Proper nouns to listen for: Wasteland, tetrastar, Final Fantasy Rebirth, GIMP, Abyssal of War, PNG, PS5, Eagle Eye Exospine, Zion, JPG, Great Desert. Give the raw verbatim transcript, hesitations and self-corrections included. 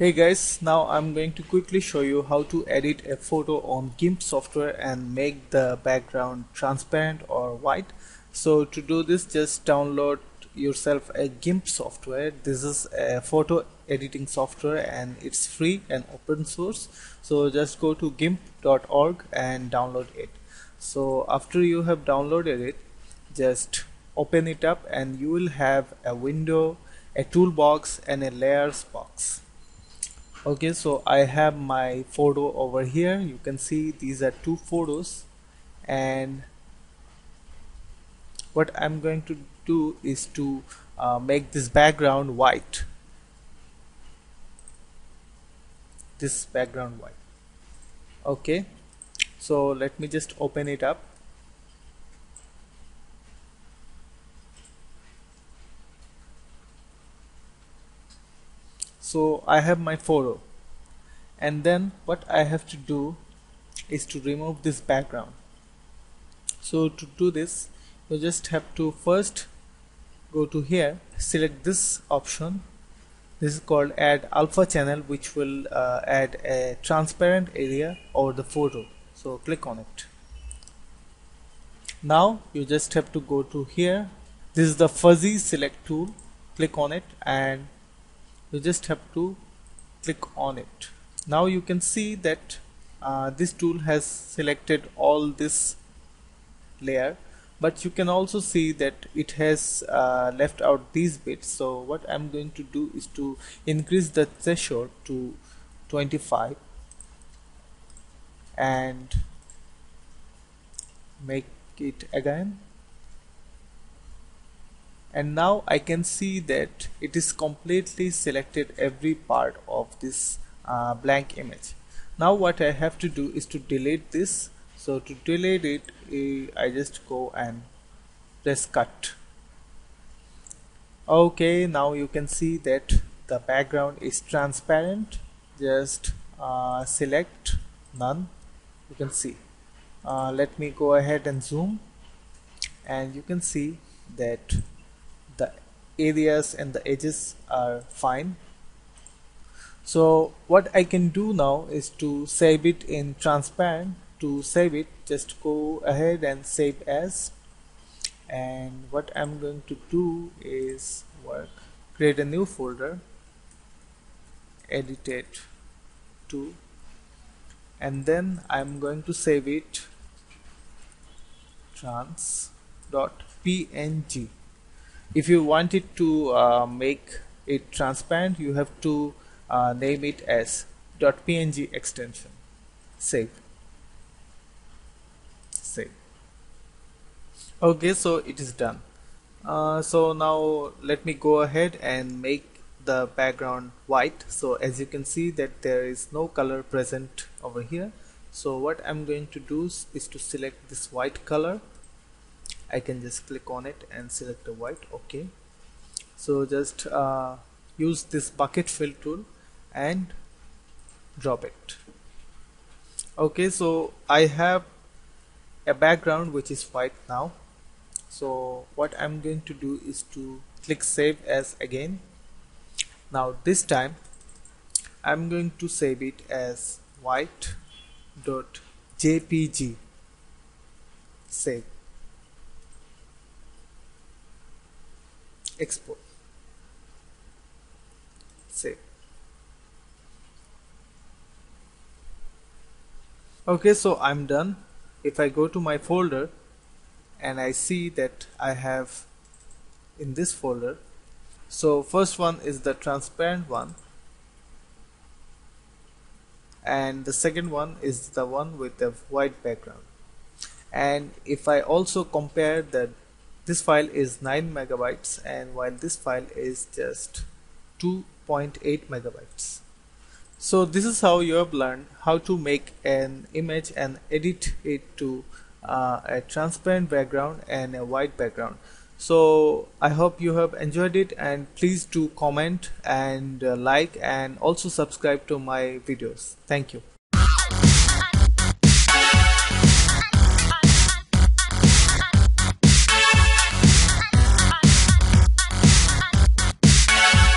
Hey guys, now I'm going to quickly show you how to edit a photo on GIMP software and make the background transparent or white. So to do this, just download yourself a GIMP software. This is a photo editing software and it's free and open source. So just go to gimp dot org and download it. So after you have downloaded it, just open it up and you will have a window, a toolbox and a layers box. Okay, so I have my photo over here. You can see these are two photos, and what I'm going to do is to uh, make this background white. This background white. Okay, so let me just open it up. So I have my photo, and then what I have to do is to remove this background. So to do this, you just have to first go to here, select this option. This is called add alpha channel, which will uh, add a transparent area over the photo. So click on it. Now you just have to go to here. This is the fuzzy select tool. Click on it and you just have to click on it. Now you can see that uh, this tool has selected all this layer, but you can also see that it has uh, left out these bits. So what I'm going to do is to increase the threshold to twenty-five and make it again. And now I can see that it is completely selected every part of this uh, blank image. Now what I have to do is to delete this. So to delete it, uh, I just go and press cut. Okay, now you can see that the background is transparent. Just uh, select none. You can see. Uh, let me go ahead and zoom, and you can see that the areas and the edges are fine. So what I can do now is to save it in transparent. To save it, just go ahead and save as, and what I'm going to do is work create a new folder, edit it to, and then I'm going to save it trans dot P N G. If you want it to uh, make it transparent, you have to uh, name it as .png extension. Save. Save. Okay, so it is done. Uh, so now let me go ahead and make the background white. So as you can see that there is no color present over here. So what I'm going to do is to select this white color. I can just click on it and select the white. Okay, so just uh, use this bucket fill tool and drop it. Okay, so I have a background which is white now. So what I'm going to do is to click save as again. Now this time I'm going to save it as white dot J P G. Save. Export. Save. Okay, so I'm done. If I go to my folder and I see that I have in this folder, so first one is the transparent one and the second one is the one with the white background. And if I also compare the this file is nine megabytes, and while this file is just two point eight megabytes. So this is how you have learned how to make an image and edit it to uh, a transparent background and a white background. So I hope you have enjoyed it, and please do comment and uh, like and also subscribe to my videos. Thank you.